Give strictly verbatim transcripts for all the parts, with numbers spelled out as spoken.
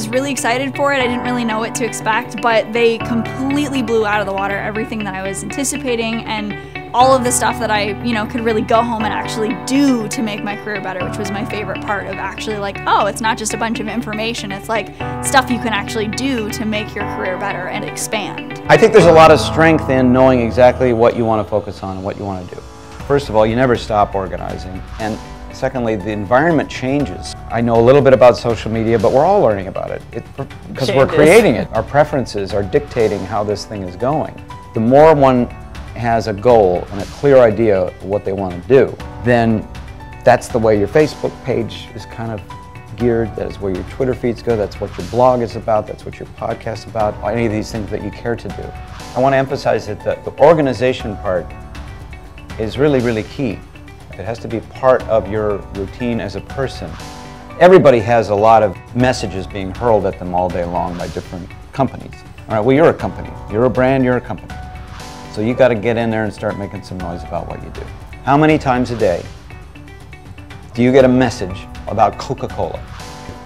was really excited for it. I didn't really know what to expect, but they completely blew out of the water everything that I was anticipating and all of the stuff that I, you know, could really go home and actually do to make my career better, which was my favorite part of actually like, oh, it's not just a bunch of information, it's like stuff you can actually do to make your career better and expand. I think there's a lot of strength in knowing exactly what you want to focus on and what you want to do. First of all, you never stop organizing, and secondly, the environment changes. I know a little bit about social media, but we're all learning about it, it because we're creating it. Our preferences are dictating how this thing is going. The more one has a goal and a clear idea of what they want to do, then that's the way your Facebook page is kind of geared, that is where your Twitter feeds go, that's what your blog is about, that's what your podcast is about, any of these things that you care to do. I want to emphasize that the, the organization part is really, really key. It has to be part of your routine as a person. Everybody has a lot of messages being hurled at them all day long by different companies. All right, well, you're a company, you're a brand, you're a company. So you got to get in there and start making some noise about what you do. How many times a day do you get a message about Coca-Cola?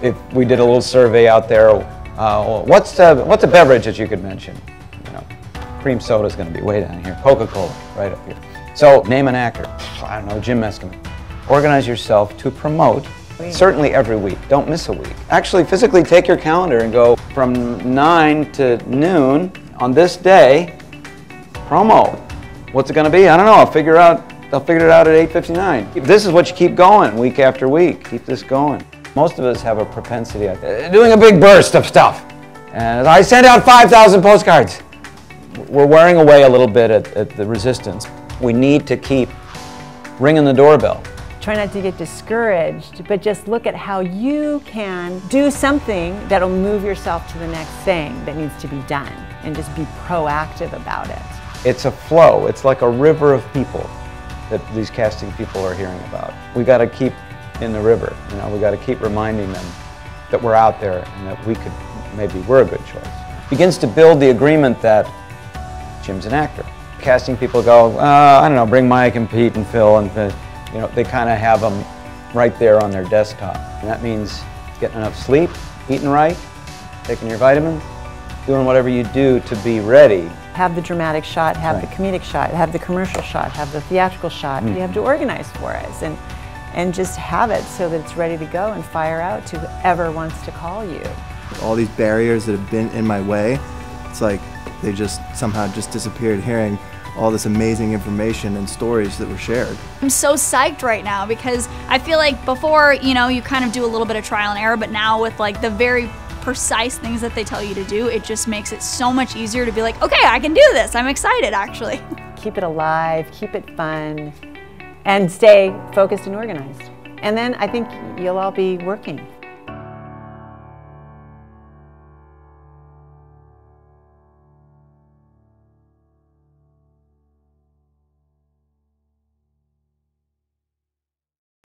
If we did a little survey out there, uh, what's the, what's a beverage that you could mention? You know, cream soda is going to be way down here. Coca-Cola, right up here. So name an actor. I don't know, Jim Meskimen. Organize yourself to promote, certainly every week. Don't miss a week. Actually, physically take your calendar and go from nine to noon on this day. Promo. What's it going to be? I don't know. I'll figure out. I'll figure it out at eight fifty-nine. This is what you keep going week after week. Keep this going. Most of us have a propensity at doing a big burst of stuff. And I sent out five thousand postcards. We're wearing away a little bit at, at the resistance. We need to keep ringing the doorbell. Try not to get discouraged, but just look at how you can do something that'll move yourself to the next thing that needs to be done, and just be proactive about it. It's a flow. It's like a river of people that these casting people are hearing about. We got to keep in the river. You know, we got to keep reminding them that we're out there and that we could, maybe we're a good choice. It begins to build the agreement that Jim's an actor. Casting people go, uh, I don't know, bring Mike and Pete and Phil, and the, you know, they kind of have them right there on their desktop. And that means getting enough sleep, eating right, taking your vitamins, doing whatever you do to be ready. Have the dramatic shot, have right. the comedic shot, have the commercial shot, have the theatrical shot. Mm. You have to organize for us and, and just have it so that it's ready to go and fire out to whoever wants to call you. All these barriers that have been in my way, it's like they just somehow just disappeared hearing all this amazing information and stories that were shared. I'm so psyched right now because I feel like before, you know, you kind of do a little bit of trial and error, but now with like the very precise things that they tell you to do, it just makes it so much easier to be like, okay, I can do this. I'm excited, actually. Keep it alive, keep it fun, and stay focused and organized. And then I think you'll all be working.